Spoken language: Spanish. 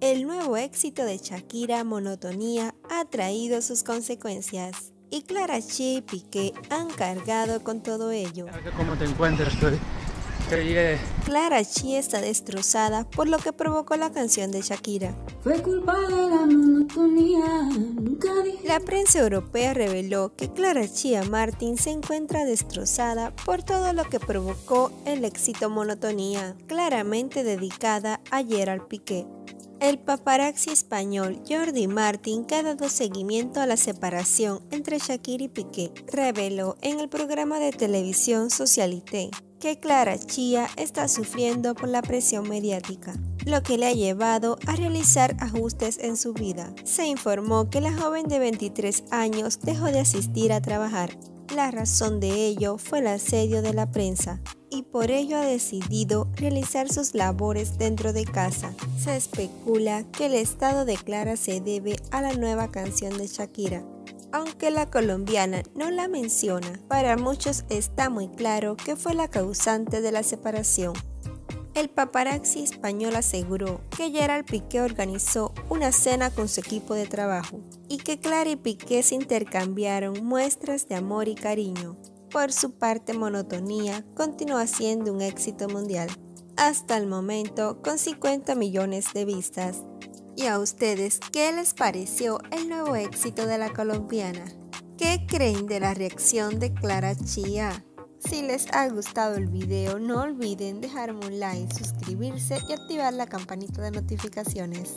El nuevo éxito de Shakira, Monotonía, ha traído sus consecuencias y Clara Chia y Piqué han cargado con todo ello. ¿Cómo te encuentras? Clara Chia está destrozada por lo que provocó la canción de Shakira. Fue culpa de la monotonía, nunca dije. La prensa europea reveló que Clara Chia Martin se encuentra destrozada por todo lo que provocó el éxito Monotonía, claramente dedicada a Gerard Piqué. El paparazzi español Jordi Martin, que ha dado seguimiento a la separación entre Shakira y Piqué, reveló en el programa de televisión Socialité que Clara Chia está sufriendo por la presión mediática, lo que le ha llevado a realizar ajustes en su vida. Se informó que la joven de 23 años dejó de asistir a trabajar. La razón de ello fue el asedio de la prensa, y por ello ha decidido realizar sus labores dentro de casa. Se especula que el estado de Clara se debe a la nueva canción de Shakira, aunque la colombiana no la menciona. Para muchos está muy claro que fue la causante de la separación. El paparazzi español aseguró que Gerard Piqué organizó una cena con su equipo de trabajo y que Clara y Piqué se intercambiaron muestras de amor y cariño. Por su parte, Monotonía continúa siendo un éxito mundial, hasta el momento con 50 millones de vistas. ¿Y a ustedes qué les pareció el nuevo éxito de la colombiana? ¿Qué creen de la reacción de Clara Chia? Si les ha gustado el video, no olviden dejarme un like, suscribirse y activar la campanita de notificaciones.